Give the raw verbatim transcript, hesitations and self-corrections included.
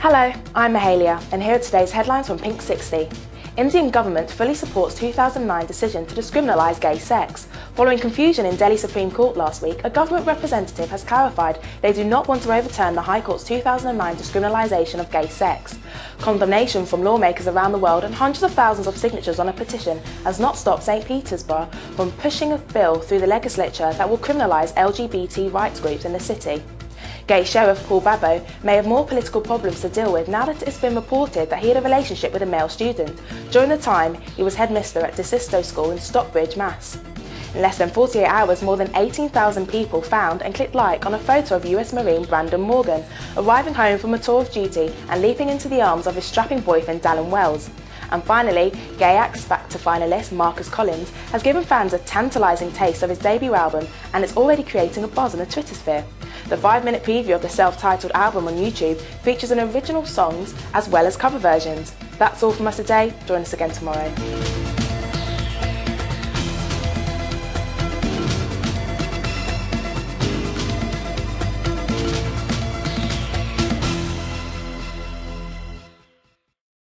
Hello, I'm Mahalia, and here are today's headlines from Pinksixty. Indian government fully supports two thousand nine decision to decriminalise gay sex. Following confusion in Delhi Supreme Court last week, a government representative has clarified they do not want to overturn the High Court's two thousand nine decriminalisation of gay sex. Condemnation from lawmakers around the world and hundreds of thousands of signatures on a petition has not stopped St Petersburg from pushing a bill through the legislature that will criminalise L G B T rights groups in the city. Gay Sheriff Paul Babo may have more political problems to deal with now that it's been reported that he had a relationship with a male student. During the time, he was headmaster at DeSisto School in Stockbridge, Mass. In less than forty-eight hours, more than eighteen thousand people found and clicked like on a photo of U S Marine Brandon Morgan, arriving home from a tour of duty and leaping into the arms of his strapping boyfriend Dallin Wells. And finally, Gay X Factor finalist Marcus Collins has given fans a tantalising taste of his debut album, and it's already creating a buzz in the Twittersphere. The five minute preview of the self-titled album on YouTube features an original songs as well as cover versions. That's all from us today. Join us again tomorrow.